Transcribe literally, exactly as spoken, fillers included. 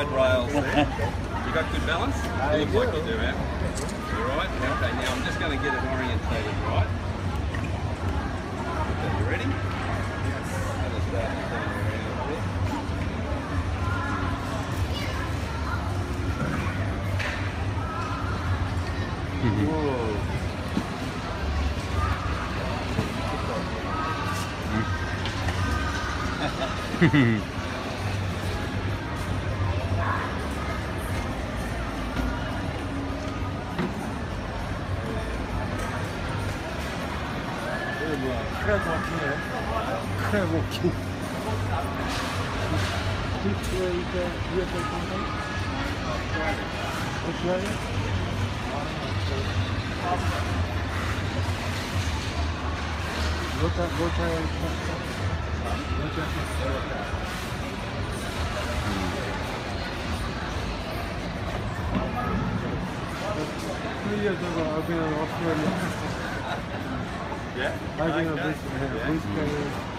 wide rails there. You got good balance? It looks like you do, Al. You all right? Okay, now I'm just going to get it orientated right. Okay, you ready? Yes. I'll just start turning around a bit. Mm-hmm. Whoa. Incredible. Three years ago I've been in Australia. Yeah? I've been a booster.